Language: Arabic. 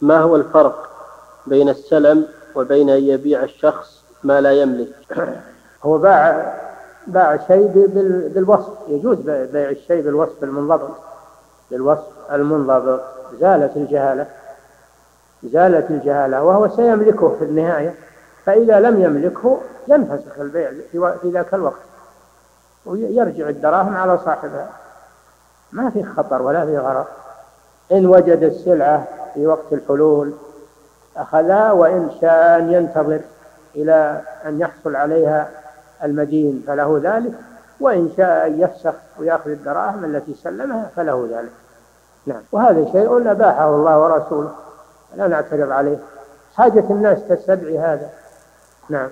ما هو الفرق بين السلم وبين أن يبيع الشخص ما لا يملك؟ هو باع شيء بالوصف، يجوز بيع الشيء بالوصف المنضبط، زالت الجهالة، وهو سيملكه في النهاية، فإذا لم يملكه ينفسخ البيع في ذاك الوقت ويرجع الدراهم على صاحبها، ما في خطر ولا في غرر. إن وجد السلعة في وقت الحلول أخذها، وإن شاء أن ينتظر إلى أن يحصل عليها المدين فله ذلك، وإن شاء أن يفسخ ويأخذ الدراهم التي سلمها فله ذلك. نعم، وهذا شيء أباحه الله ورسوله، لا نعترض عليه، حاجة الناس تستدعي هذا. نعم.